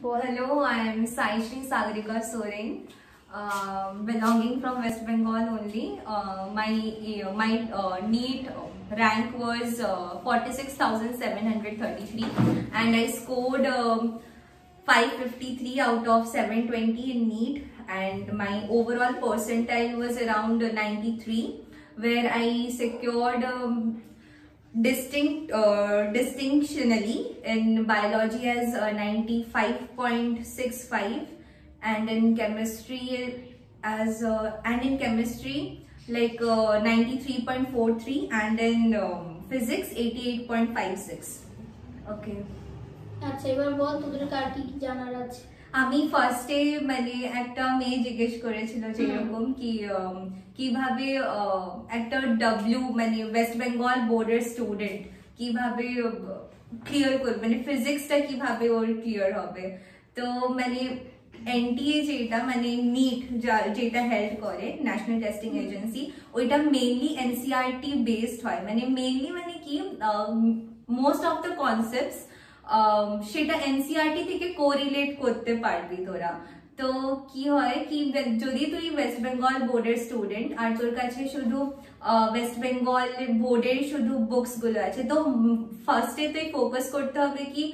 Hello, I am Saishri Sagarikar Soren, belonging from West Bengal only. My NEET rank was 46,733, and I scored 553 out of 720 in NEET, and my overall percentile was around 93, where I secured distinctionally in biology as 95.65, and in chemistry like 93.43, and in physics 88.56. Okay. अच्छा एक बार बोल तुमने Carti की जाना राज आमी first day मैंने एक time में जिज्ञेस करे चिलो जेलोगोम कि भावे एक टाइम डब्ल्यू मैंने वेस्ट बंगाल बोर्डर स्टूडेंट कि भावे क्लियर कर मैंने फिजिक्स टा कि भावे और क्लियर हो बे तो मैंने एनटीए जेटा मैंने नीट जेटा हेल्ड करे नेशनल टेस्टिंग एजेंसी वो इटा मेनली एनसीईआरटी बेस्ड है मैंने कि मोस्ट ऑफ द कॉन्सेप्ट्स शेटा एनसीईआरटी थे के कोरिलेट करते पार्टी तोरा तो की होए कि जोधी तो ये वेस्ट बंगाल बोर्डर स्टूडेंट आज तोर काछे शुधु वेस्ट बंगाल बोर्डर शुधु बुक्स गुलो आछे तो फर्स्ट डे तो ये फोकस करते होबे कि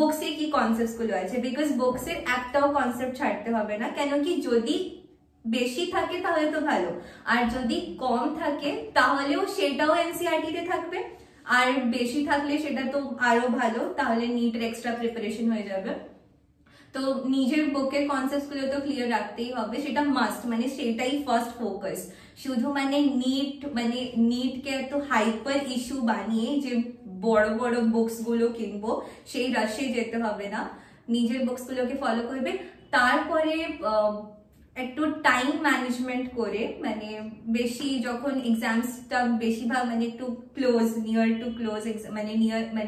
बुक्स की कॉन्सेप्ट्स गुलो आछे बिकॉज़ बुक्स से एकटाओ कॉन्सेप्ट छाड़ते होबे ना केन कि जोधी बेशी थाके ताहले तो भालो आर जोधी कम थाके ताहलेओ शेटाओ एनसीईआरटी ते थाकबे आर बेशी थाकले शेटा तो आरो भालो ताहले नीटर एक्स्ट्रा प्रिपरेशन हो जाबे तो निजेर बुकेर कॉन्सेप्ट गुलो तो क्लियर रखते ही होबे शेटा मस्ट माने शेटाई फर्स्ट फोकस शुधु माने नीट के तो हाइपर इश्यू बानिए जे बड़ बड़ बुक्स गुलो किनबो सेई रशे जेते होबे ना निजेर बुक्स गुलो के फॉलो करबे तारपरे एक तो टाइम मैनेजमेंट करे मैंने बेशी जोखोन एग्जाम्स तब बेशी भाग मैंने एक तो क्लोज नियर टू क्लोज मैंने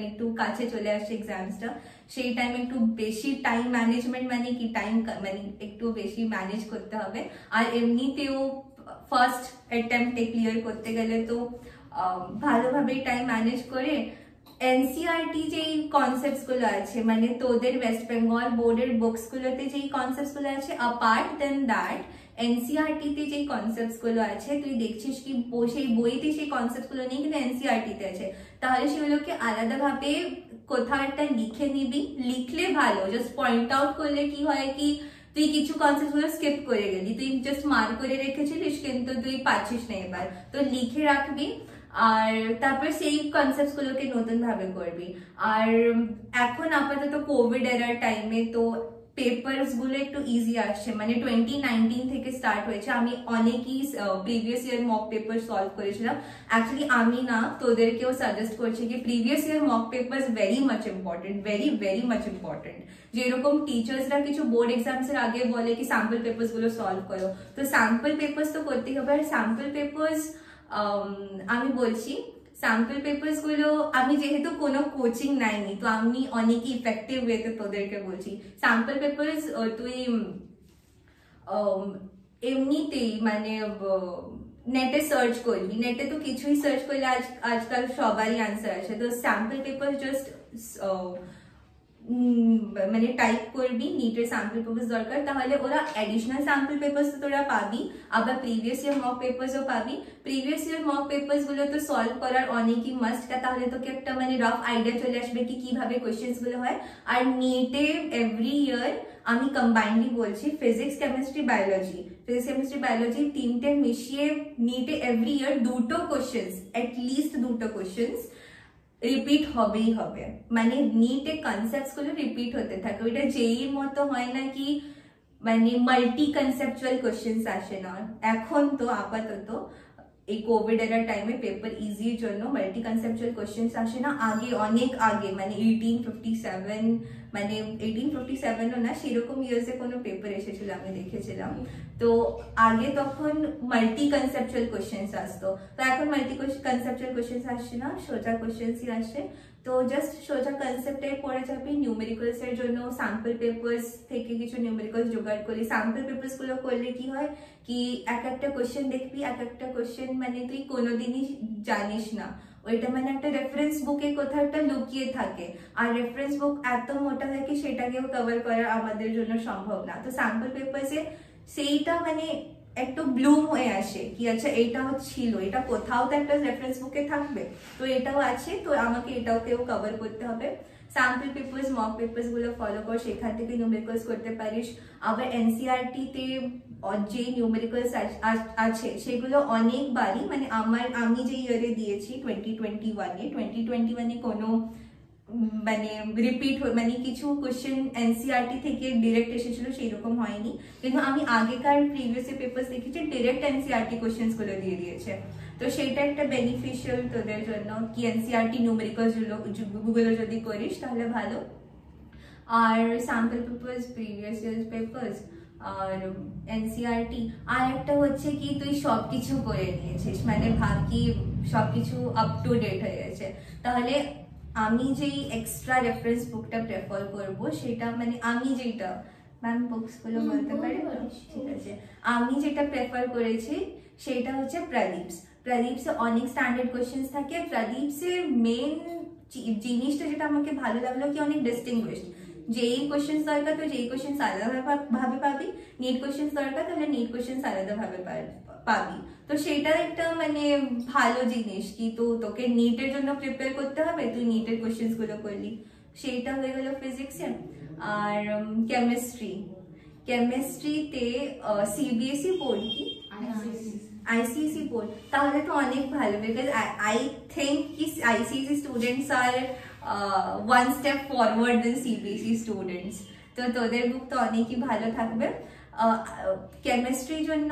एक तो काचे चले आशे एग्जाम्स तब शेड टाइम एक तो बेशी टाइम मैनेजमेंट मैंने की टाइम मैंने एक तो बेशी मैनेज करता होगे आर एमनी ते वो फर्स्ट अटेम्प्ट एक क्लियर करते गले तो भालो भाबे टाइम मैनेज करे एनसीईआरटी যেই কনসেপ্টস গুলো আছে মানে তোদের ওয়েস্ট বেঙ্গল বোর্ডের বুকস গুলোতে যেই কনসেপ্টস গুলো আছে अपार्ट देन दैट এনসিইআরটি তে যেই কনসেপ্টস গুলো আছে তুই দেখছিস কি সেই বইতে সেই কনসেপ্টস গুলো নেই কিন্তু এনসিইআরটি তে আছে তাহলে সেগুলোকে আলাদাভাবে কোথাও একটা লিখে নিবি লিখলে ভালো জাস্ট পয়েন্ট আউট করলে কি হয় কি তুই কিছু কনসেপ্টগুলো স্কিপ করে গেলি তুই জাস্ট মার্ক করে রেখেছিস কিন্তু তুই পাচ্ছিস না এবার তো লিখে রাখবি আর তারপর সেই কনসেপ্টস গুলোকে নতুন ভাবে করবি আর এখন আপাতত কোভিড এরার টাইমে তো পেপারস গুলো একটু ইজি আসছে মানে 2019 থেকে স্টার্ট হয়েছে আমি অনেকই previous year mock paper solve করেছিলাম অ্যাকচুয়ালি আমি না তোদেরকেও সাজেস্ট করছি যে previous year mock papers very much important very very much important যেরকম টিচার্সরা কিছু বোর্ড এক্সামস এর আগে বলে কি স্যাম্পল পেপারস গুলো সলভ করো তো স্যাম্পল পেপারস তো করতেই হবে আর স্যাম্পল পেপারস আমি বলছি স্যাম্পল পেপারস গুলো আমি যেহেতু কোনো কোচিং নাইনি তো আমি অনেক ইফেক্টিভ ওয়েতে তোদেরকে বলছি স্যাম্পল পেপারস তুই এমনিতেই মানে নেটে সার্চ করবি নেটে তো কিছুই সার্চ করলে আজকাল সবারই আনসার আসে তো স্যাম্পল পেপার জাস্ট मैंने टाइप कर भी नीटर सैम्पल पेपर्स दरकार ताहले ओरा एडिशनल सैम्पल पेपर्स तो तोरा पाबी आबार प्रिवियस ईयर मॉक पेपर्स पाबी प्रिवियस ईयर मॉक पेपर्स गुलो तो सॉल्व करार अनेक ही मस्ट का ताहले तो एक मैंने रफ आइडिया चले आसबे कि किभाबे क्वेश्चंस गुलो हय आर नीटे एवरी ईयर आमी कम्बाइनली बोलছি फिजिक्स केमिस्ट्री बायोलॉजी तीनटे मिशिए नीटे एवरी ईयर दुटो क्वेश्चंस एटलिस्ट दुटो क्वेश्चंस रिपीट होबे ही होबे माने नीट ए कॉन्सेप्ट्स गुलो रिपीट होते थाके ओटा जेई मत हय ना कि माने मल्टी कन्सेप्चुअल क्वेश्चंस आसे ना एखन तो आपातत এই কোভিড এর টাইমে পেপার ইজি এর জন্য মাল্টি কনসেপচুয়াল কোশ্চেনস আসে না আগে অনেক আগে মানে 1857 মানে 1857 ও না সেরকম ইয়ার্সে কোনো পেপার এসেছিল আমি দেখেছিলাম তো আগে তখন মাল্টি কনসেপচুয়াল কোশ্চেনস আসতো তো এখন মাল্টি কনসেপচুয়াল কোশ্চেনস আসে না সোজা কোশ্চেনসই আসে তো জাস্ট সোজা কনসেপ্টে পড়ে যাবে নিউমেরিক্যালস এর জন্য স্যাম্পল পেপারস থেকে কিছু নিউমেরিক্যালস জোগাড় করি স্যাম্পল পেপারস গুলো করলে কি হয় कि एक एक क्वेश्चन देखबी एक एक क्वेश्चन माने तुई कोनोदिनई जानिस ना ওইটা মানে একটা রেফারেন্স বুকে কোথাও একটা লুকিয়ে থাকে, আর রেফারেন্স বুক এত মোটা থাকে সেটাকেও কভার করা আমাদের জন্য সম্ভব না। তো স্যাম্পল পেপারে সেইটা মানে একটু ব্লুম হয়ে আসে কি আচ্ছা এইটাও ছিল, এটা কোথাও তো একটা রেফারেন্স বুকে থাকবে, তো এটাও আছে, তো আমাকে এটাকেও কভার করতে হবে। স্যাম্পল পেপারস মক পেপারস গুলো ফলো কর, সেখান থেকে নিউমেরিক্যালস করতে পারিস। আবার এনসিআরটি তে যে নিউমেরিক্যালস আছে সেগুলো অনেকবারই মানে আমি যে ইয়ারে দিয়েছি 2021 2021 কোনো মানে রিপিট মানে কিছু কোশ্চেন এনসিআরটি থেকে ডিরেক্ট এসেছিল সেরকম হয়নি, কিন্তু আমি আগেকার প্রিভিয়াস পেপারস দেখেছি ডিরেক্ট এনসিআরটি কোশ্চেন্স গুলো দিয়ে দিয়েছে। তো সেটা একটা বেনিফিশিয়াল তোদের জন্য কি এনসিআরটি নিউমেরিক্যালস গুলো যদি করিস তাহলে ভালো। আর sample papers, previous years papers আর এনসিআরটি। আর একটা হচ্ছে কি তুই সবকিছু করে নিয়েছিস মানে ভাব কি সবকিছু আপ টু ডেট হয়ে গেছে, তাহলে আমি যেই এক্সট্রা রেফারেন্স বুকটা প্রেফার করব সেটা মানে আমি যেটা ম্যাম বুকসগুলো বলতে পারি ঠিক আছে, আমি যেটা প্রেফার করেছি সেটা হচ্ছে প্রদীপস। প্রদীপসে অনেক স্ট্যান্ডার্ড কোয়েশ্চেন্স থাকে, প্রদীপসের মেন জিনিসটা যেটা আমাকে ভালো লাগলো কি অনেক ডিস্টিংগুইশড, যেই কোয়েশ্চেন্স দরকার তো যেই কোয়েশ্চেন্স আলাদাভাবে পাবি, নিট কোয়েশ্চেন্স দরকার তাহলে নিট কোয়েশ্চেন্স আলাদাভাবে পাবি। তো সেটা একটা মানে ভালো জিনিস কি তো তোকে নিটের জন্য প্রিপেয়ার করতে হবে, তুই নিটের কোয়েশ্চেন্স গুলো করলি। সেটা হয়ে গেল ফিজিক্সে। আর কেমিস্ট্রিতে সিবিএসই বোর্ড কি ICSE বোর্ড, তাহলে তো অনেক ভালো বিকজ আই থিঙ্ক কি ICSE স্টুডেন্টস আর one step forward then CBSE students. তো তোদের বুক তো অনেকই ভালো থাকবে। কেমিস্ট্রির জন্য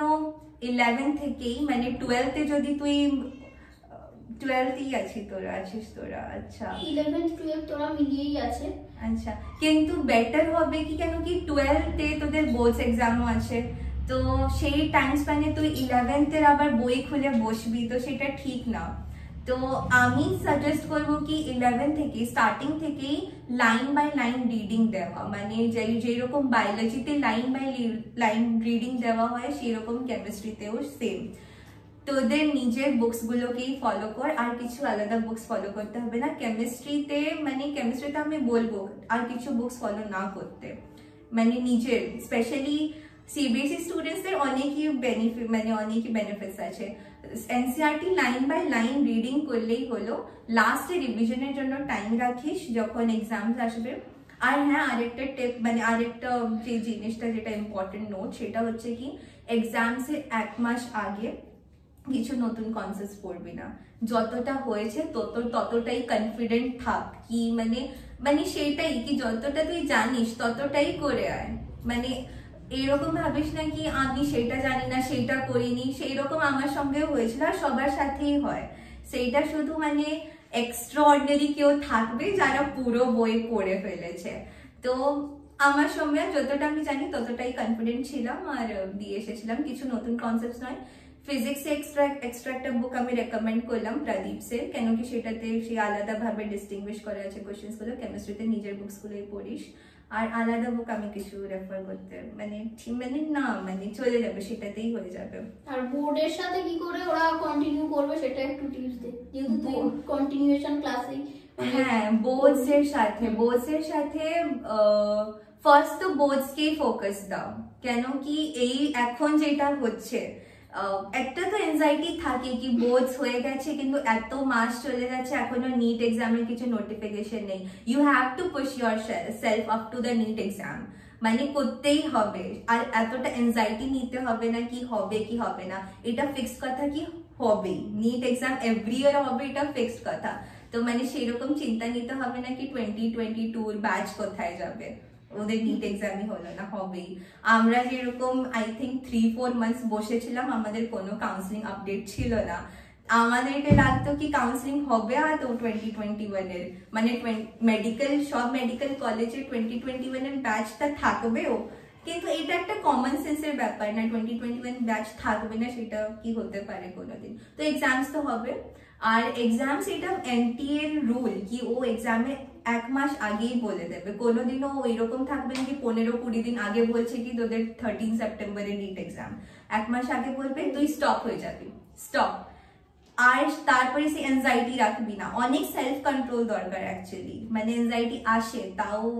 11 থেকেই মানে 12 তে যদি তুই 12ই আছিস তোরা আচ্ছা 11 12 তোরা মিলিয়েই আছে আচ্ছা, কিন্তু বেটার হবে কি কেন কি 12 তে তোদের বোর্ডস এক্সামও আছে, তো সেই টাইম স্প্যানে তুই 11th এর আবার বই খুলে বসবি তো সেটা ঠিক না। তো আমি সাজেস্ট করবো কি 11 থেকে স্টার্টিং থেকেই লাইন বাই লাইন রিডিং দেওয়া, মানে যেরকম বায়োলজিতে লাইন বাই লাইন রিডিং দেওয়া হয় সেরকম কেমিস্ট্রিতেও সেম। তোদের নিজের বুকসগুলোকেই ফলো কর, আর কিছু আলাদা বুকস ফলো করতে হবে না কেমিস্ট্রিতে, মানে কেমিস্ট্রিতে আমি বলবো আর কিছু বুকস ফলো না করতে, মানে নিজের স্পেশালি CBSE স্টুডেন্টসদের অনেকই বেনিফিট মানে অনেকই বেনিফিটস আছে। NCERT line by line reading করলেই হলো, লাস্টে রিভিশনের জন্য টাইম রাখিস যখন এক্সামস আসবে। আর হ্যাঁ আরেকটা টিপ মানে আরেকটা যে জিনিসটা যেটা ইম্পর্টেন্ট নোট সেটা হচ্ছে কি এক্সামসের 1 মাস আগে কিছু নতুন কনসেপ্ট পড়বি না, যতটা হয়েছে ততটাই কনফিডেন্ট থাক কি মানে সেটাই কি যতটা তুই জানিস ততটাই করে আয়, মানে এরকম ভাবিস না কি আমি সেটা জানি না সেটা করিনি, সেই রকম আমার সঙ্গেও হয়েছিল আর সবার সাথেই হয়। সেইটা শুধু মানে এক্সট্রাঅর্ডিনারি কেউ থাকবে যারা পুরো বই পড়ে ফেলেছে। তো আমার সঙ্গে যতটা আমি জানি ততটাই কনফিডেন্ট ছিলাম আর দিয়ে এসেছিলাম, কিছু নতুন কনসেপ্ট নয়। ফিজিক্সে এক্সট্রা একটা বুক আমি রেকমেন্ড করলাম প্রদীপসের, কেন কি সেটাতে সে আলাদাভাবে ডিস্টিংগুইশ করা আছে কোয়েশ্চেন্সগুলো। কেমিস্ট্রিতে নিজের বুকসগুলোই পড়িস, আর আলাদা বুক আমি কিছু রেফার করতে মানে না মানে চলে যাবে সেটাতেই হয়ে যাবে। আর বোর্ডের সাথে কি করে ওরা কন্টিনিউ করবে সেটা একটু টিপস দে, যেহেতু তুই কন্টিনিউশন ক্লাসে হ্যাঁ বোর্ডসের সাথে ফার্স্ট তো বোর্ডসকেই ফোকাস দাও, কেন কি এই এখন যেটা হচ্ছে একটা তো এনজাইটি থাকে কি বোর্ডস হয়ে গেছে কিন্তু এত মাস চলে গেছে এখনো নিট এক্সামের কিছু নোটিফিকেশন নেই। You have to push yourself up to the NEET exam, মানে করতেই হবে। আর এতটা এনজাইটি নিতে হবে না কি হবে না, এটা ফিক্সড কথা কি হবে নিট এক্সাম এভরি ইয়ার হবে এটা ফিক্সড কথা। তো মানে সেরকম চিন্তা নিতে হবে না কি 2022 ব্যাচ কোথায় যাবে, ওদের নিট এক্সামই হলো না হবেই। আমরা যেরকম আই থিঙ্ক 3-4 মান্থস বসেছিলাম আমাদের কোনো কাউন্সিলিং আপডেট ছিল না, আমাদেরকে লাগতো কি কাউন্সিলিং হবে আর 2021 মানে মেডিকেল সব মেডিকেল কলেজে 2021 ব্যাচটা থাকবেও, কিন্তু এটা একটা কমন সেন্সের ব্যাপার না 2021 ব্যাচ থাকবে না সেটা কি হতে পারে কোনোদিন। তো এক্সামস তো হবে, আর এক্সামস এটা NTA রুল কি ও এক্সামে 1 মাস আগেই বলে দেবে, কোনোদিনও ওইরকম থাকবে না কি 15-20 দিন আগে বলছে কি তোদের 13 সেপ্টেম্বরে নিট এক্সাম, 1 মাস আগে বলবে তুই স্টপ হয়ে যাবি। স্টপ आर्ज तारपर से एंजाइटी रखबी ना अनेक सेल्फ कंट्रोल दरकार एक्चुअली मैंने एंजाइटी आसे ताओ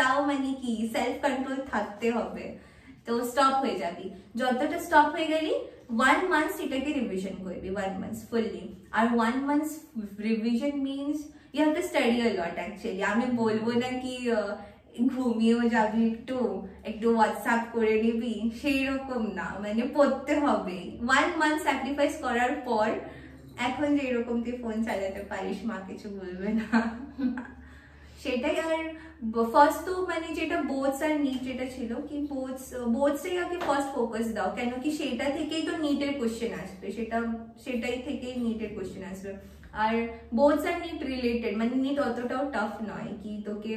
ताओ माने कि सेल्फ कंट्रोल থাকতে হবে तो স্টপ হয়ে যাবি যতটা স্টপ হয়ে গেলি 1 मंथ এটাকে রিভিশন করবি 1 मंथ ফুললি আর 1 month revision means you have to study a lot actually আমি বলবো না কি ঘুমিয়েও যাবি একটু একটু WhatsApp করে নিবি সেই রকম না মানে পড়তে হবে 1 मंथ স্যাক্রিফাইস করার পর এখন যে এরকম তুই ফোন চালাতে পারিস মা কিছু বলবে না সেটাই আর ফার্স্ট তো মানে যেটা বোর্ডস আর নিট যেটা ছিল কি বোর্ডসে আগে ফার্স্ট ফোকাস দাও কেন কি সেটা থেকেই তো নিটের কোশ্চেন আসবে সেটাই থেকেই নিটের কোশ্চেন আসবে আর বোর্ডস আর নিট রিলেটেড মানে নিট অতটাও টাফ নয় কি তোকে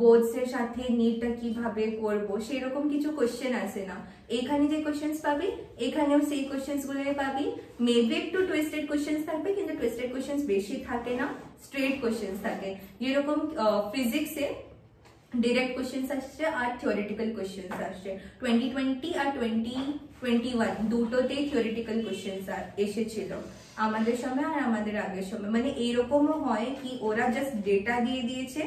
বোর্ডসের সাথে নিটটা কিভাবে করব সেরকম কিছু কোশ্চেন আসে না এখানে যে কোশ্চেনস পাবি এখানেও সেই কোশ্চেনসগুলোই পাবি মেবি একটু টুইস্টেড কোশ্চেনস থাকবে কিন্তু টুইস্টেড কোশ্চেনস বেশি থাকে না স্ট্রেট কোশ্চেনস থাকে যেরকম ফিজিক্সে डायरेक्ट क्वेश्चंस আসছে আর থিওরিটিক্যাল क्वेश्चंस আসছে 2020 আর 2021 দুটোতেই থিওরিটিক্যাল क्वेश्चंस এসেছিল আমাদের সময় আর আমাদের আগের সময় মানে এরকমও হয় কি ওরা জাস্ট ডেটা দিয়ে দিয়েছে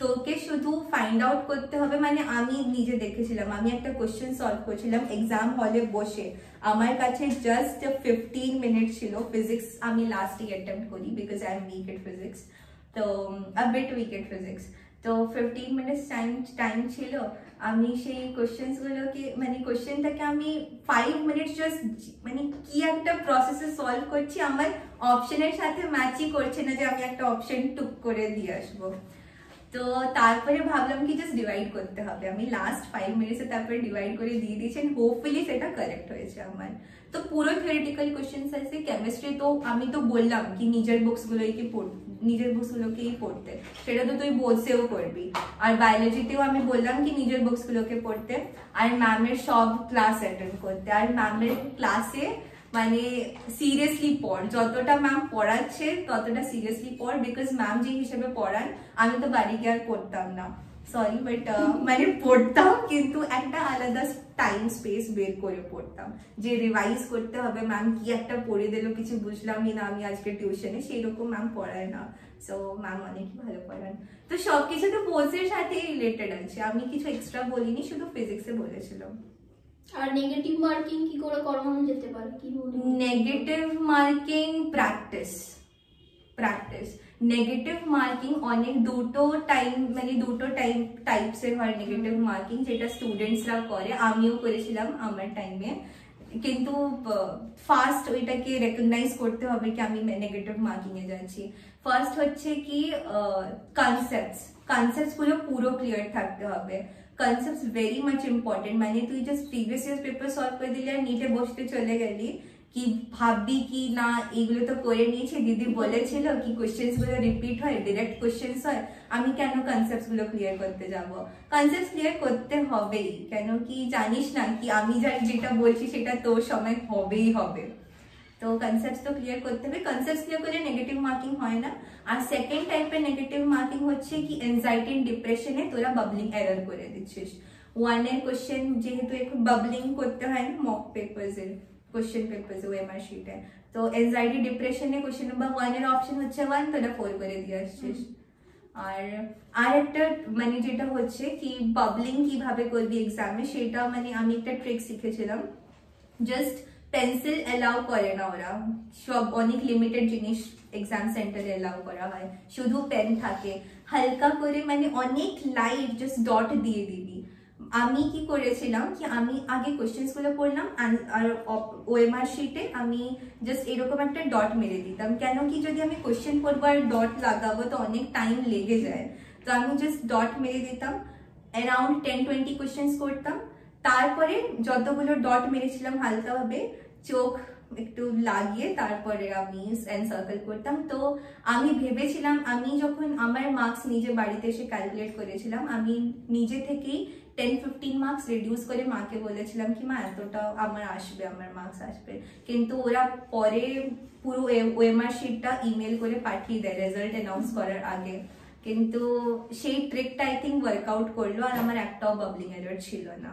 तो के शुधु फाइंड आउट करते होबे माने आमी निजे देखेछिलाम आमी एकटा क्वेश्चन सॉल्व करछिलाम एग्जाम हले बसे आमार काछे जस्ट 15 मिनट छिलो फिजिक्स आमी लास्ट ही अटेम्प्ट करी because I am weak at physics तो a bit weak at physics तो 15 मिनट्स टाइम छिलो आमी सेई क्वेश्चंस गुलो के माने क्वेश्चनटाके आमी 5 मिनट्स जस्ट माने कि एकटा प्रसेसे सॉल्व करछि आमार অপশনের সাথে ম্যাচই করছে না যে আমি একটা অপশন টুক করে দিয়ে আসবো तो तारपरे भावलाम कि जस्ट डिवाइड करते होबे आमी लास्ट 5 मिनट से तारपरे डिवाइड करे दिए दिएछेन होपफुली सेटा करेक्ट होयेछे आमार तो पूरो थ्योरेटिकल क्वेश्चंस आछे केमिस्ट्री तो आमी तो बोललाम कि निजेर बुक्स गुलोई कि पढ़ निजेर बुक्स गुलोकेई पढ़ते सेटा तो तुई बोर्डसेओ करबी आर बायोलॉजीतेओ आमी बोललाम कि निजेर बुक्स गुलोके पढ़ते आर मैमेर सब क्लास अटेंड करते आर मैमेर क्लासे माने सीरियसली पढ़ যতটা ম্যাম পড়াচ্ছে ততটা সিরিয়াসলি পড় বিকজ ম্যাম যে হিসেবে পড়ান আমি তো বাড়ি গিয়ে করতাম না সরি বাট মানে পড়তাম কিন্তু একটা আলাদা টাইম স্পেস বের করে পড়তাম যে রিভাইজ করতে হবে ম্যাম কি একটা পড়ে দিলো কিছু বুঝলামই না আমি আজকে টিউশনে সেই রকম ম্যাম পড়ায় না সো ম্যাম অনেক ভালো পড়ান তো সবকিছু তো বোর্ডসের সাথে রিলেটেড আছে আমি কিছু এক্সট্রা বলিনি শুধু ফিজিক্সে বলেছিলাম আর নেগেটিভ মার্কিং কি করে করানো যেতে পারে কি বলি negative marking practice negative marking অনেক দুটো টাইম মানে দুটো টাইপস এর হয় নেগেটিভ মার্কিং যেটা স্টুডেন্টসরা করে আমিও করেছিলাম আমার টাইমে কিন্তু ফার্স্ট ওইটাকে রেকগনাইজ করতে হবে কি আমি নেগেটিভ মার্কিং এ যাচ্ছি ফার্স্ট হচ্ছে কি কনসেপ্টসগুলো পুরো ক্লিয়ার থাকতে হবে कन्सेप्ट्स वेरी मच इम्पोर्टेंट मैंने तुई just previous year paper solve कर दिले नीटे बसते चले गेली कि भाबी कि ना एगुलो तो करे निएछे दीदी बोलेछिलो कि क्वेश्चंस गुलो रिपीट हय डायरेक्ट क्वेश्चंस हय आमी केन कन्सेप्ट्स गुलो क्लियर करते जाबो कन्सेप्ट्स क्लियर करते हबेई केन कि जानिस ना कि आमी जेटा बोलछि सेटा तोर समय हबेई हबे तो कन्सेप्ट्स तो क्लियर करते हैं कन्सेप्ट्स क्लियर कर नेगेटिव मार्किंग है ना और सेकेंड टाइप पे नेगेटिव मार्किंग होच्छे कि एंजाइटी एंड डिप्रेशन है तोरा बबलिंग एरर करे दिच्छिस वन एर क्वेश्चन जेहेतु एक बबलिंग करते हैं ना मॉक पेपर्स है क्वेश्चन पेपर्स वो एमआर शीट है तो एंजाइटी डिप्रेशन है क्वेश्चन नंबर 1 एर ऑप्शन होच्छे 1 तोरा 4 करे दिया आसछिस আর একটা মানে যেটা হচ্ছে কি বাবলিং কিভাবে করবি এক্সামে সেটা মানে আমি একটা ট্রিক শিখেছিলাম জাস্ট पेंसिल एलाउ करे ना ओरा सब अनेक लिमिटेड जिनिस एग्जाम सेंटर एलाउ करा है शुधु पेन थाके हल्का करे मैंने अनेक लाइट जस्ट डॉट दिए दिबी आमी की करेছিলাম कि आमी आगे क्वेश्चंस গুলো পড়লাম আর ওএমআর শীটে আমি জাস্ট এরকম একটা ডট মেরে দিতাম কেন কি যদি আমি क्वेश्चन পড়ব আর ডট লাগাবো তো অনেক টাইম লেগে যায় তো আমি জাস্ট ডট মেরে দিতাম अराउंड 10-20 क्वेश्चंस করতাম তারপরে যতগুলো ডট মেরেছিলাম হালকা ভাবে চোখ একটু লাগিয়ে তারপরে আমি এনসার্কেল করতাম তো আমি ভেবেছিলাম আমি যখন আমার মার্কস নিজে বাড়িতে এসে ক্যালকুলেট করেছিলাম আমি নিজে থেকেই 10-15 মার্কস রিডিউস করে মাকে বলেছিলাম কি মা এতটা আমার মার্কস আসবে কিন্তু ওরা পরে পুরো ওএমআর শীটটা ইমেল করে পাঠিয়ে দেয় রেজাল্ট অ্যানাউন্স করার আগে কিন্তু সেই ট্রিকটা আই থিংক ওয়ার্কআউট করলো আর আমার একটাও বাবলিং এরর ছিল না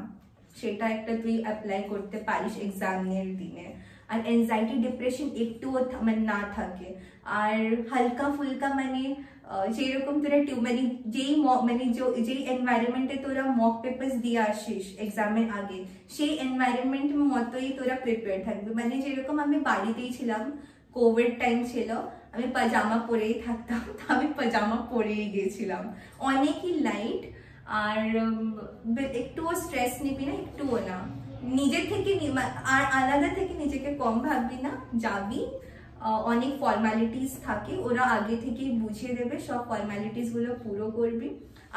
সেটা একটা তুই অ্যাপ্লাই করতে পারিস एग्जाम এর দিনে और एनजाइटी डिप्रेशन एक ना थके और हल्का फुल्का मैंने যেরকম তোরা মানে যেই মানে যেই এনভায়রনমেন্টে তোরা মক পেপারস দিয়ে আসিস এক্সামের আগে সেই এনভায়রনমেন্ট মতোই তোরা প্রিপেয়ার থাকবি মানে যেরকম আমি বাড়িতেই ছিলাম কোভিড টাইম ছিল আমি পাজামা পরেই থাকতাম তো আমি পাজামা পরেই গেছিলাম অনেকই লাইট আর একটুও স্ট্রেস নিবি না একটুও না নিজে থেকে আর আলাদা থেকে নিজেকে কম ভাববি না যাবি अनेक फॉर्मालिटीज थाके ओरा आगे थेके बुझिए देबे सब फॉर्मालिटीज गुलो पूरो करबी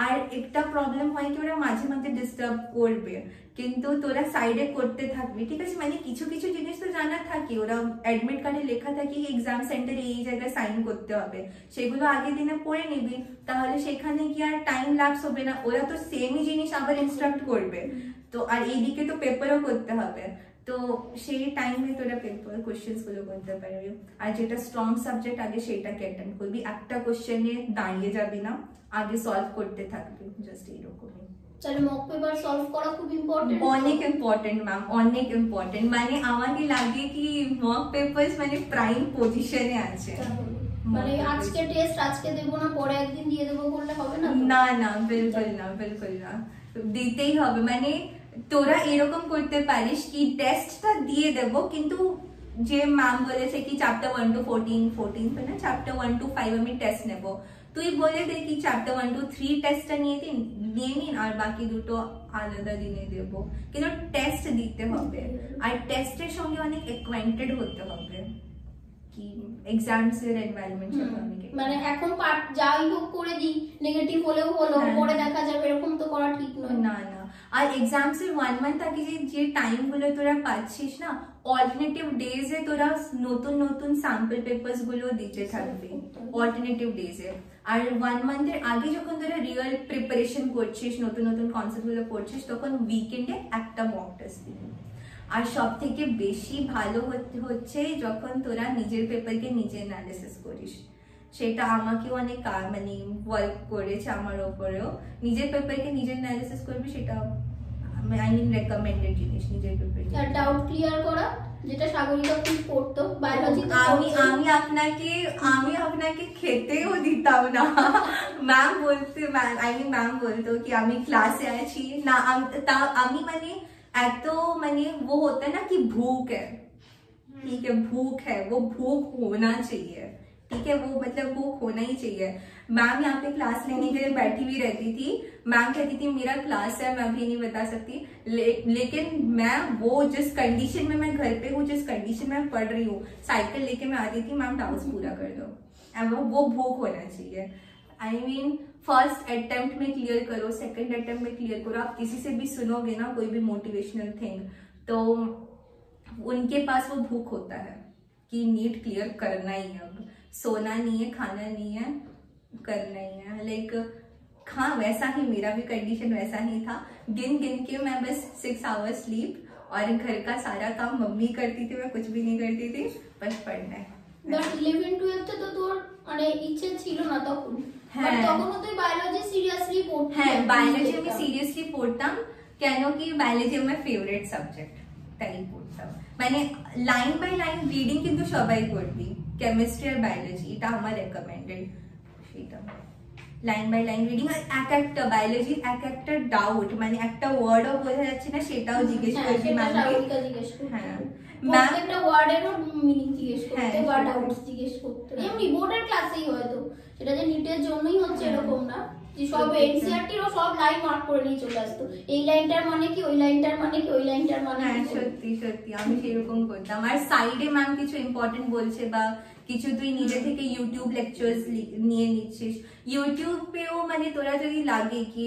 और एकटा प्रॉब्लम हय कि ओरा माझे माझे डिस्टर्ब करबे किन्तु तोरा साइडे करते थाकबी ठीक आछे माने किछु किछु जिनिस तो जाना थाके ओरा एडमिट कार्डे लेखा थाके एग्जाम सेंटारे एई जायगाय साइन करते हबे सेगुलो आगे दिने पड़े निबि ताहले सेखाने कि आर टाइम लैप्स होबे ना ओरा तो सेमई जिनिस आबार इंस्ट्रक्ट करबे तो आर एइदिके तो पेपरও করতে হবে तो সেই টাইমে তোরা পেপার কোশ্চেনস গুলো করতে পারবি আর যেটা স্ট্রং সাবজেক্ট আগে সেটাকে অ্যাটেন্ড করবি একটা কোশ্চেনে দাঁড়িয়ে যাবি না আগে সলভ করতে থাকবি জাস্ট এরকমই চলো মক পেপার সলভ করা খুব ইম্পর্টেন্ট অনেক ইম্পর্টেন্ট ম্যাম অনেক ইম্পর্টেন্ট মানে আমাকে লাগে কি মক পেপারস মানে প্রাইম পজিশনে আছে মানে আজকে টেস্ট আজকে দেব না পরে একদিন দিয়ে দেব বললে হবে না না না बिल्कुल না बिल्कुल না দিতেই হবে মানে तोरा एरकम करते पारिस कि टेस्टटा दिए देबो किन्तु जे मैम बोलेछे कि चैप्टर 1 टू 14 14 पे ना चैप्टर 1 टू 5 আমি টেস্ট নেব তুই বলে দে কি चैप्टर 1 टू 3 টেস্টটা নিয়ে নিন আর বাকি দুটো আলাদা দিনে দেব কিন্তু টেস্ট দিতে হবে আর টেস্টের সঙ্গে অনেক অ্যাকোয়েন্টেড হতে হবে কি एग्जाम्स এর এনवायरमेंट সম্পর্কে মানে এখন পার্ট যাই হোক করে দি নেগেটিভ হলেও হলো পরে দেখা যাবে এরকম তো করা ঠিক নয় না না আর एग्जाम से 1 मंथ तक जे टाइम गुलो तोरा पाछिस ना অল্টারনেটিভ डेज ए तोरा নতুন নতুন স্যাম্পল পেপারস গুলো দিতে থাকবি অল্টারনেটিভ डेज ए আর 1 मंथ এর আগে যখন তোরা রিয়েল প্রিপারেশন করছিস নতুন নতুন কনসেপ্ট গুলো পড়ছিস তখন উইকেন্ডে একটা মক টেস্ট দিবি আর সবথেকে বেশি ভালো হচ্ছে যখন তোরা নিজের পেপারকে নিজে অ্যানালাইসিস করিস সেটা আমাকে অনেক মানে ওয়ার্ক করেছে আমার উপরেও নিজের পেপারকে নিজে অ্যানালাইসিস করবি সেটা আই মিন রেকমেন্ডেড জিনিস নিজের পেপারকে আর डाउट ক্লিয়ার করা যেটা সাগরিকা কি পড়তো বায়োলজি আমি আপনাকে খেতেও দিতাম না ম্যাম বলতে আই মিন ম্যাম বলতো কি আমি ক্লাসে আছি না আমি মানে तो मैंने वो होता है ना कि भूख है ठीक है भूख है वो भूख होना चाहिए ठीक है वो मतलब भूख होना ही चाहिए मैम यहाँ पे क्लास लेने के लिए बैठी हुई रहती थी मैम कहती थी मेरा क्लास है मैं अभी नहीं बता सकती लेकिन मैं वो जिस कंडीशन में मैं घर पे हूँ जिस कंडीशन में पढ़ रही हूँ साइकिल लेके मैं आती थी मैम डाउट पूरा कर दो वो भूख होना चाहिए आई मीन फर्स्ट अटेम्प्ट में क्लियर करो सेकंड अटेम्प्ट में क्लियर करो आप किसी से भी सुनोगे ना कोई भी मोटिवेशनल थिंग तो उनके पास वो भूख होता है कि नीट क्लियर करना ही है अब सोना नहीं है खाना नहीं है करना ही है लाइक हाँ वैसा ही मेरा भी कंडीशन वैसा ही था गिन गिन के मैं बस 6 आवर्स स्लीप और घर का सारा काम मम्मी करती थी मैं कुछ भी नहीं करती थी बस पढ़ना है बट 11-12 तो तोर মানে ইচ্ছে ছিল না তখন বাট তখন তো বায়োলজি সিরিয়াসলি পড়তাম হ্যাঁ বায়োলজি আমি সিরিয়াসলি পড়তাম কেন কি বায়োলজি আমার ফেভারিট সাবজেক্ট তাই পড়তাম মানে লাইন বাই লাইন রিডিং কিন্তু সবাই করবি কেমিস্ট্রি আর বায়োলজি এটা আমার রেকমেন্ডেড সেটা লাইন বাই লাইন রিডিং আর একটা বায়োলজি একটা ডাউট মানে একটা ওয়ার্ডও বোঝা যাচ্ছে না সেটাও জিজ্ঞেস করবি মানে হ্যাঁ ম্যাম একটা ওয়ার্ডেরও মিনিং জিজ্ঞেস করতে বা ডাউটস জিজ্ঞেস করতে এমনি বোর্ডের ক্লাসেই হয়তো সেটা যে নিটের জন্যই হচ্ছে এরকম না যে সব এনসিআরটির ও সব লাইন মার্ক করে নিয়ে চলে আসতো এই লাইনটার মানে কি ওই লাইনটার মানে কি ওই লাইনটার মানে সত্যি সত্যি আমি এরকম করতাম আর সাইডে ম্যাম কিছু ইম্পর্টেন্ট বলছে বা কিছু তুই নিজে থেকে ইউটিউব লেকচারস নিয়ে নিচ্ছিস ইউটিউব পেও মানে তোরা যদি লাগে কি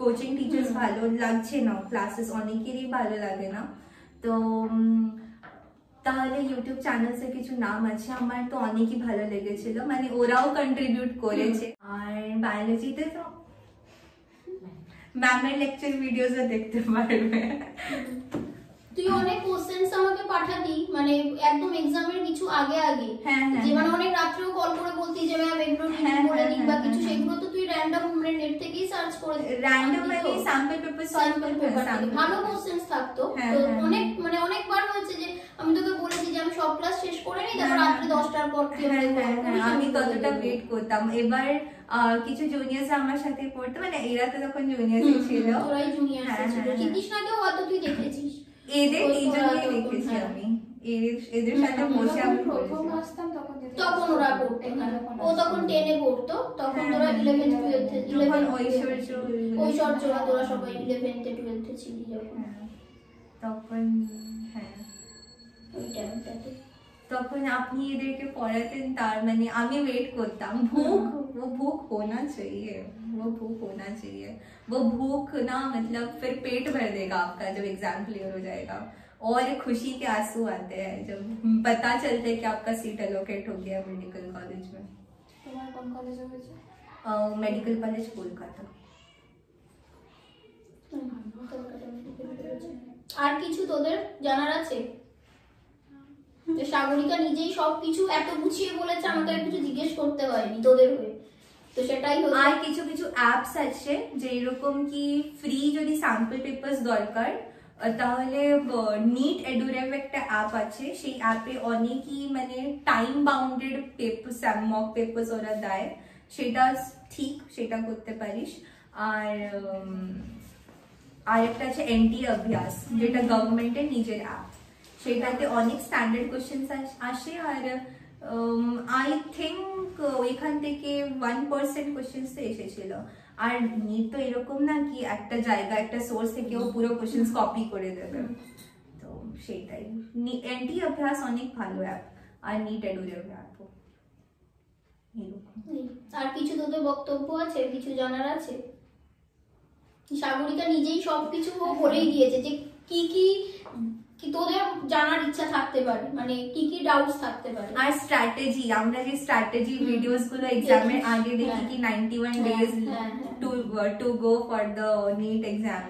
কোচিং টিচার্স ভালো লাগছে না ক্লাসেস অনেকেরই ভালো লাগে না তো তাহলে ইউটিউব চ্যানেল থেকে কিছু নাম আছে আমার তো অনেকই ভালো লেগেছিল মানে ওরাও কন্ট্রিবিউট করেছে আর বায়োলজিতে তো ম্যামের লেকচার ভিডিওসও দেখতে পারবে তুই অনেক কোশ্চেনস আমাকে পাঠাতি মানে একদম এক্সামের কিছু আগে আগে হ্যাঁ হ্যাঁ যেমন অনেক রাতেও কল করে বলতি যে ম্যাম এগুলো ঠিক করে দিন বা কিছু সেগুলো তো তুই रैंडम हमने नेट থেকে সার্চ করে র‍্যান্ডম মানে স্যাম্পল পেপার স্যাম্পল পেপার ভালো क्वेश्चंस থাকতো তো অনেক মানে অনেকবার হয়েছে যে আমি তোকে বলেছি যে আমি সব ক্লাস শেষ করে নি তারপর রাতে 10টার পর কি আমি কতটা ওয়েট করতাম এবার কিছু জুনিয়রস আমার সাথে পড়তো মানে এরা তো তখন জুনিয়রই ছিল ওরাই জুনিয়রস ছিল কিন্তু সাথে হয়তো তুই দেখেছিস এদের এই জন্যই দেখেছি আমি এদের সাথে বসে আমি প্রথম আসতাম তখন তখন ওরা পড়তো না ও তখন 10 এ পড়তো তখন ওরা 11th 12th যখন ঐশ্বর্য ওরা সবাই 11th 12th এ ছিল যখন তখন হ্যাঁ ওইটা ওইটাতে তখন আপনি এদেরকে পড়াতেন তার মানে আমি ওয়েট করতাম ভूख वो भूख होना चाहिए वो भूख होना चाहिए वो भूख ना मतलब फिर पेट भर देगा आपका जब एग्जाम क्लियर हो जाएगा और खुशी के आंसू आते हैं जब पता चलता है कि आपका सीट एलोकेट हो गया मेडिकल कॉलेज में। तुम्हारा कौन कॉलेज हो गया? Medical college Kolkata. और किछु तोदर जानार आछे? तो सागरिका निजेई सब किछु एतो गुछिए बोलेछे आमाके किछु जिज्ञेस करते होयनि तोदर होये तो সেটাই হলো আর কিছু কিছু অ্যাপস আছে যেই রকম কি ফ্রি যদি স্যাম্পল পেপারস দরকার তাহলে नीट এডুরেভ একটা অ্যাপ আছে সেই অ্যাপে অনেকই মানে time bounded paper mock papers ওরা দেয় সেটা ঠিক সেটা করতে পারিস আর আরেকটা আছে এনটি অভ্যাস যেটা গভর্নমেন্টের নিজের অ্যাপ সেটাতে অনেক স্ট্যান্ডার্ড কোশ্চেনস আসে আর আই থিংক ওইখান থেকে 1% কোশ্চেনস এসেছিল আর नीट তো এরকম না কি একটা জায়গা একটা সোর্স থেকে ও পুরো কোশ্চেনস কপি করে দেবে তো সেটাই এনটি অভ্যাস অনেক ভালো অ্যাপ আর नीट এডুরেভ অ্যাপ এরকম আর কিছু তোদের বক্তব্য আছে কিছু জানার আছে সাগরিকা নিজেই সবকিছু ও বলেই দিয়েছে যে কি কি कि तोদের জানার ইচ্ছা থাকতে পারে মানে কি কি डाउट्स থাকতে পারে আর স্ট্র্যাটেজি আমরা যে স্ট্র্যাটেজি ভিডিওস গুলো एग्जाम এর আগে দেখি কি 91 days to go for the NEET exam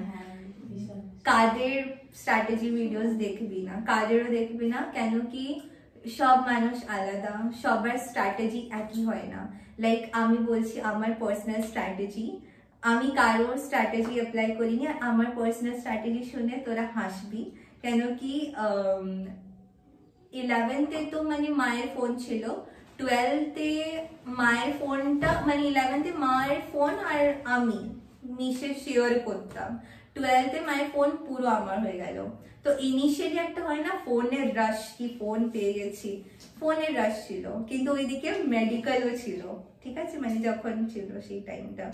কাদের স্ট্র্যাটেজি ভিডিওস দেখবি না কাদেরও দেখবি না কেন কি সব মানুষ আলাদা সবার স্ট্র্যাটেজি একই হয় না লাইক আমি বলছি আমার পার্সোনাল স্ট্র্যাটেজি আমি কারোর স্ট্র্যাটেজি অ্যাপ্লাই করি না আমার পার্সোনাল স্ট্র্যাটেজি শুনে তোরা হাসবি কেন কি 11th এ তো মানে মায়ের ফোন ছিল 12th এ মায়ের ফোনটা মানে 11th এ মায়ের ফোন আর আমি মিশে শেয়ার করতাম 12th এ মায়ের ফোন পুরো আমার হয়ে গেল তো ইনিশিয়ালি একটা হয় না ফোনের রাশ কি ফোন পেয়ে গেছি ফোনের রাশ ছিল কিন্তু ওইদিকে মেডিকেলও ছিল ঠিক আছে মানে যখন ছিল সেই টাইমটা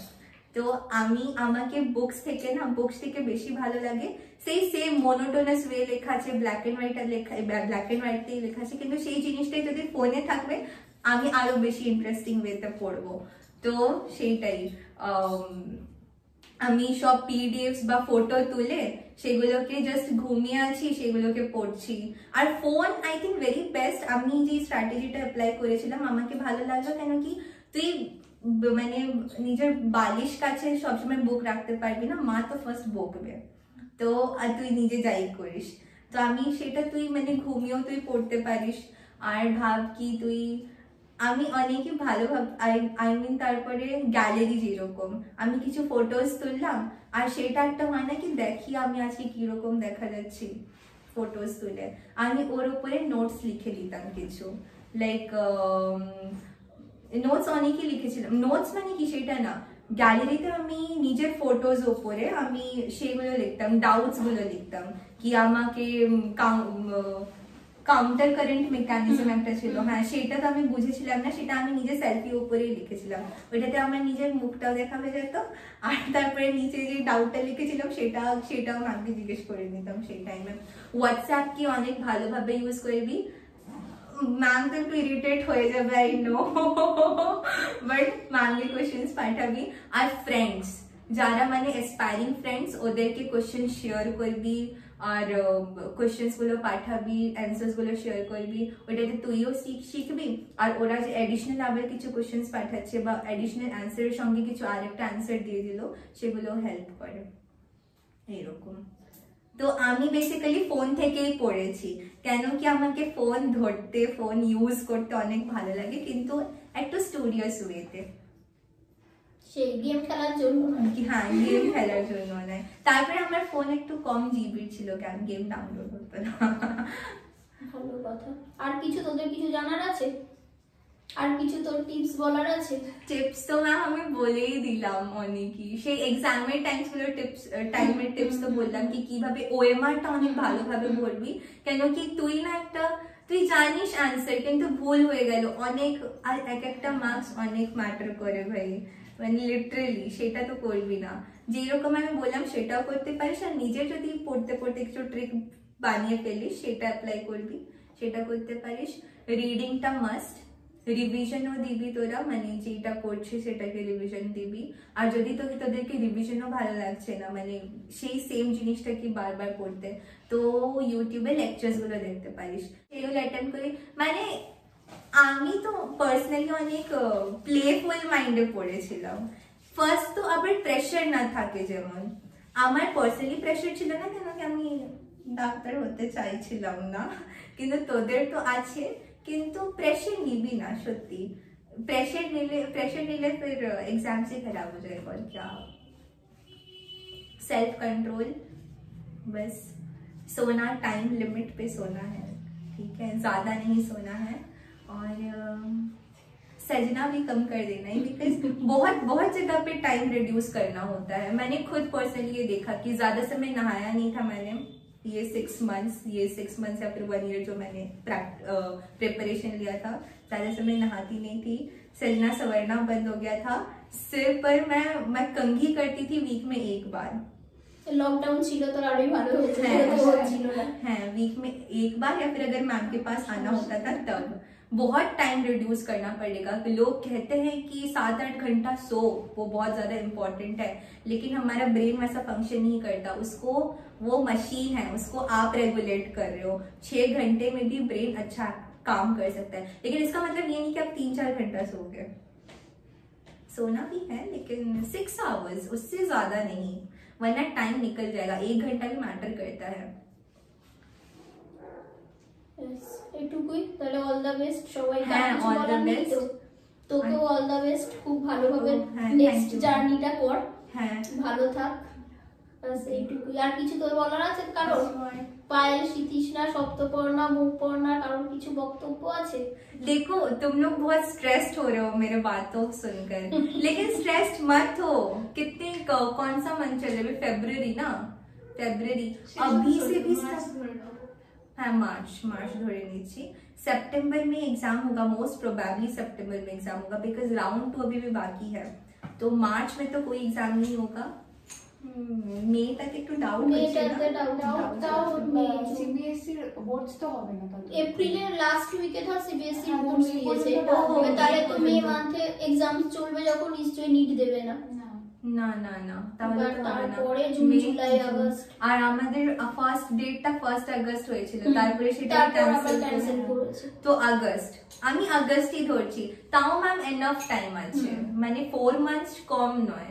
তো আমি আমাকে বুকস থেকে না বুকস থেকে বেশি ভালো লাগে সেই সেম মনোটোনাস ওয়ে লেখা আছে ব্ল্যাক এন্ড হোয়াইট লেখা ব্ল্যাক এন্ড হোয়াইট দিয়ে লেখা আছে কিন্তু সেই জিনিসটাই যদি ফোনে থাকবে আমি আরো বেশি ইন্টারেস্টিং ওয়েতে পড়বো তো সেইটাই আমি সব পিডিএফস বা ফটো তুলে সেগুলোকে জাস্ট ঘুমিয়ে আছি সেগুলোকে পড়ছি আর phone I think very best আমি যে স্ট্র্যাটেজিটা অ্যাপ্লাই করেছিলাম আমাকে ভালো লাগলো কেন কি তুই মানে নিজের বালিশ কাছে সবসময় বুক রাখতে পারবি না মা তো ফার্স্ট বকবে তো আর তুই নিজে যাই করিস তো আমি সেটা তুই মানে ঘুমিয়েও তুই পড়তে পারিস আর ভাব কি তুই আমি অনেকই ভালো ভাব আই মিন তারপরে গ্যালারি যেরকম আমি কিছু ফটোস তুললাম আর সেটা একটা মানে কি দেখি আমি আজকে কিরকম দেখা যাচ্ছি ফটোস তুলে আমি ওর উপরে নোটস লিখে দিতাম কিছু লাইক নোটস অনেকই লিখেছিলাম নোটস মানে কি সেটা না গ্যালারিতে আমি নিজের ফটোজ উপরে আমি সেগুলো লিখতাম ডাউটস গুলো লিখতাম কি আমাকে কাউন্টার কারেন্ট মেকানিজম একটা ছিল হ্যাঁ সেটা তো আমি বুঝেছিলাম না সেটা আমি নিজে সেলফি উপরেই লিখেছিলাম ওইটাতে আমার নিজের মুখটাও দেখা হয়ে যেত আর তারপরে নিচে যে ডাউটটা লিখেছিলাম সেটাও আমি জিজ্ঞেস করে নিতাম সেই টাইমে হোয়াটসঅ্যাপ কি অনেক ভালোভাবে ইউজ করবি मैम तो इरिटेट हो जाए आई नो बट मैम के क्वेश्चंस पाठाबी और फ्रेंड्स जरा माने एस्पायरिंग फ्रेंड्स ओदर के क्वेश्चन शेयर करबी और क्वेश्चंस गुलो पाठाबी आंसर्स गुलो शेयर करबी ओटाते तुईओ शिखबी और ओरा जे एडिशनल आबार किछु क्वेश्चंस पाठाच्छे बा एडिशनल आंसर संगे किछु आरेकटा आंसर दिए दिलो सेगुलो हेल्प करे एरकम तो आमी बेसिकली फोन थेकेई पढ़ेछि केनो कि आमाके फोन धरते फोन यूज करते अनेक भालो लागे किन्तु एकटु स्टुडियास ओयेते गेम খেলার জন্য কি হ্যাঁ গেম খেলার জন্য না তারপরে আমার ফোন একটু কম জিবি ছিল কারণ গেম ডাউনলোড করতে না ভালো কথা আর কিছু তোদের কিছু জানার আছে আর কিছু তোর টিপস বলার আছে টিপস তো না আমি বলেই দিলাম অনেকই সেই এক্সামের টাইমগুলো টিপস টাইমের টিপস তো বললাম কি কিভাবে ওএমআরটা অনেক ভালোভাবে বলবি কেন কি তুই না একটা তুই জানিস आंसर কিন্তু ভুল হয়ে গেল অনেক এক একটা মার্কস অনেক ম্যাটার করে ভাই মানে লিটারালি সেটা তো করবি না যে রকম আমি বললাম সেটাও করতে পারিস আর নিজে যদি পড়তে পড়তে কিছু ট্রিক বানিয়ে ফেলিস সেটা অ্যাপ্লাই করবি সেটা করতে পারিস রিডিংটা মাস্ট रिविजन दिबी तोरा मैं जेटा कर रिविजन दिबी और जो तो तोर के रिविजन भलो लगे ना मैं सेम जिनिसटा की बार बार पढ़ते तो यूट्यूबे लेक्चर्स गुलो देखते पारिस अटेम्प्ट करी मैंने आमी तो पर्सनली अनेक प्लेफुल माइंडे पढ़ेछिलाम फर्स्ट तो आबार प्रेशर ना थाके जेमन आमार पर्सनली प्रेशर छिलो ना केन कि आमी डाक्टर होते चाइछिलाम ना किन्तु तोदेर तो आछे किन्तु प्रेशर निबी ना सत्य प्रेशर नीले फिर एग्जाम से खराब हो जाएगा और क्या सेल्फ कंट्रोल बस सोना टाइम लिमिट पे सोना है ठीक है ज़्यादा नहीं सोना है और सजना भी कम कर देना है बिकॉज बहुत जगह पे टाइम रिड्यूस करना होता है मैंने खुद पर्सनली ये देखा कि ज़्यादा समय नहाया नहीं था मैंने ये सिक्स मंथ्स या फिर 1 ईयर जो मैंने प्रिपरेशन लिया था ज़्यादा समय नहाती नहीं थी सजना सवरना बंद हो गया था सिर्फ पर मैं कंघी करती थी वीक में एक बार लॉकडाउन चीज़ों तो आड़े वाले होते हैं वीक में एक बार या फिर अगर मैम के पास आना होता था तब बहुत टाइम रिड्यूस करना पड़ेगा कि लोग कहते हैं कि 7-8 घंटा सो वो बहुत ज़्यादा इम्पॉर्टेंट है लेकिन हमारा ब्रेन वैसा फंक्शन नहीं करता उसको वो मशीन है उसको आप रेगुलेट कर रहे हो 6 घंटे में भी ब्रेन अच्छा काम कर सकता है लेकिन इसका मतलब ये नहीं कि आप 3-4 घंटा सो गए सोना भी है लेकिन 6 आवर्स उससे ज़्यादा नहीं वरना टाइम निकल जाएगा 1 घंटा भी मैटर करता है এটুকুই তাহলে অল দা বেস্ট সবাই কাজ করার বেস্ট তোকেও অল দা বেস্ট খুব ভালোভাবে নেক্সট জার্নিটা কর হ্যাঁ ভালো থাক বাস এইটুকুই আর কিছু তোর বলার আছে কারণ पायल शीतिष्णा सप्तपर्णा मुखपर्णा কারণ কিছু বক্তব্য আছে देखो तुम लोग बहुत स्ट्रेस्ड हो रहे हो मेरे बातों सुनकर लेकिन स्ट्रेस्ड मत हो कितने कौन सा मंथ चल रहा है फरवरी ना फरवरी अभी से भी हाँ मार्च धोरे नीचे सितंबर में एग्जाम होगा मोस्ट प्रोबेबली सितंबर में एग्जाम होगा बिकॉज राउंड 2 अभी भी बाकी है तो मार्च में तो कोई एग्जाम नहीं होगा मई तक एक तो डाउट सीबीएसई बोर्ड्स तो होवे ना तो अप्रैल में लास्ट वीक था सीबीएसई बोर्ड्स दिए थे ताले तो मई मानते एग्जाम चलबे যখন নিশ্চয় नीट দেবে না ना ना ना তাহলে তারপরে জুলাই আগস্ট আর আমাদের ফার্স্ট ডেটটা 1 আগস্ট হয়েছিল তারপরে সেটা ক্যান্সেল করেছে তো আগস্ট আমি আগস্টই ধরছি তাও ম্যাম এনাফ টাইম আছে মানে 4 মান্থস কম নয়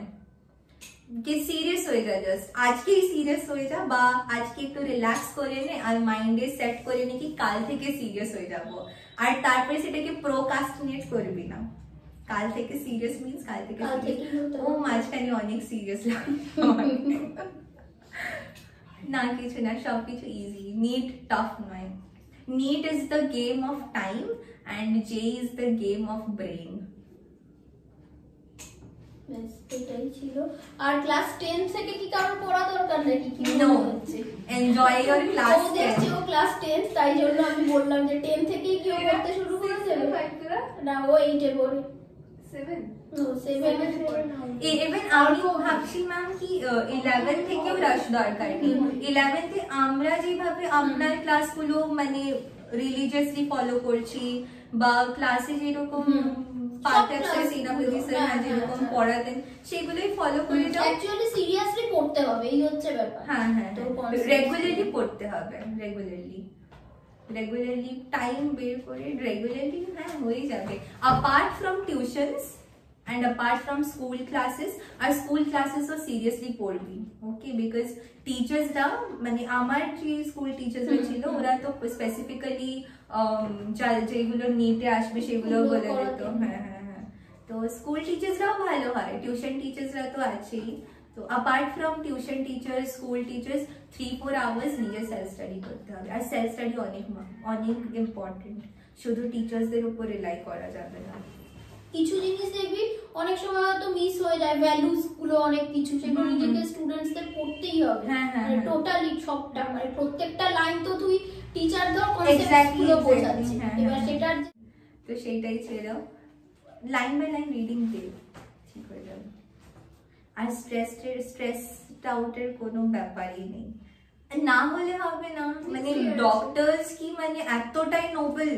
কি সিরিয়াস হয়ে যা জাস্ট আজকে সিরিয়াস হয়ে যা বা আজকে একটু রিল্যাক্স করে নে আর মাইন্ডে সেট করে নে কি কাল থেকে সিরিয়াস হয়ে যাব আর তারপরে সেটাকে প্রোক্রাস্টিনেট করবি না काल थे के सीरियस मीन्स काल थे के ओ माझखाने अनेक सीरियस लाग ना किछु ना सब किछु इजी नीट टफ नय NEET is the game of time and जे is the game of brain बस এটাই ছিল আর ক্লাস 10 থেকে কি কারণ পড়া দরকার নাকি কি নো এনজয় ইওর ক্লাস ও দেখছি ও ক্লাস 10 তাই জন্য আমি বললাম যে 10 থেকে কি করতে শুরু করে দেবে ফ্যাক্টরা না ও 8 এ পড়ে 7 इवन आमी भाबछी मैम कि 11 থেকে রাশ দরকার নেই 11 এ আমরা যেভাবে আপনার ক্লাসগুলো মানে রিলিজিয়াসলি ফলো করছি বা ক্লাসে যেরকম apart from tuitions and apart from school classes और स्कूल क्लासेस तो सीरियसली पढ़बी ओके बिकॉज टीचर्सरा माने आमार जे स्कूल टीचर्सरा छिलो ओरा तो स्पेसिफिकली যেগুলো নিতে আসবে সেগুলো বলে দিত হ্যাঁ হ্যাঁ হ্যাঁ तो स्कूल टीचर्सरा भलो है, ट्यूशन टीचर्सरा तो अच्छे ही। तो apart from tuition teachers school teachers 3-4 hours निजे सेल्फ स्टडी करते हैं। और सेल्फ स्टडी अनेक इम्पोर्टेंट, शुद्ध टीचर्सদের উপর রিলাই করা যাবে না। কিছু জিনিস দেখবি অনেক সময় তো মিস হয়ে যায়, ভ্যালুস গুলো অনেক কিছু সেগুলো নিজেকে স্টুডেন্টসদের পড়তেই হবে। মানে টোটালি সবটা মানে প্রত্যেকটা লাইন তো তুই টিচার ধর কনসেপ্ট গুলো বোঝাচ্ছিস, এবার সেটা তো সেটাই ছিল লাইন বাই লাইন রিডিং দিই ঠিক হয়ে যাবে। আর স্ট্রেস আউটের কোনো ব্যাপারই নেই, না হলে হবে না। মানে ডক্টরস কি মানে এতটাই নোবেল,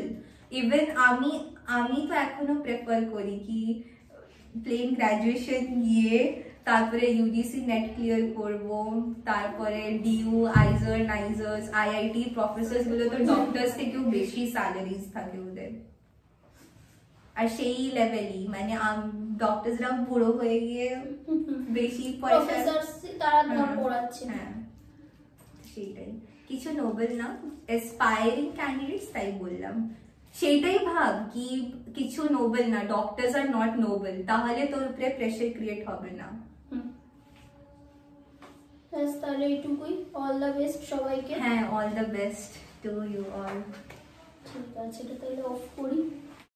ইভেন আমি তো এখনো প্রেফার করি কি প্লেন গ্রাজুয়েশন নিয়ে তারপরে ইউজিসি নেট ক্লিয়ার করব, তারপরে ডিউ আইজার নাইজার্স আইআইটি প্রফেসরস গুলো তো ডক্টরস থেকেও বেশি স্যালারিজ থাকে ওদের। আর সেই লেভেলই মানে ডক্টরসরা বুড়ো হয়ে গিয়ে বেশি প্রফেসরস তারা ধর পড়াচ্ছে। হ্যাঁ সেটাই কিছু নোবেল না, এসপায়ারিং ক্যান্ডিডেটস তাই বললাম। সেটাই ভাব কি কিছু নোবেল না, ডক্টরস আর নট নোবেল, তাহলে তোর উপরে প্রেসার ক্রিয়েট হবে না। ব্যাস তাহলে এটুকুই, অল দ্য বেস্ট সবাইকে। হ্যাঁ all the best to you all. ঠিক আছে, এটা তাহলে অফ করি।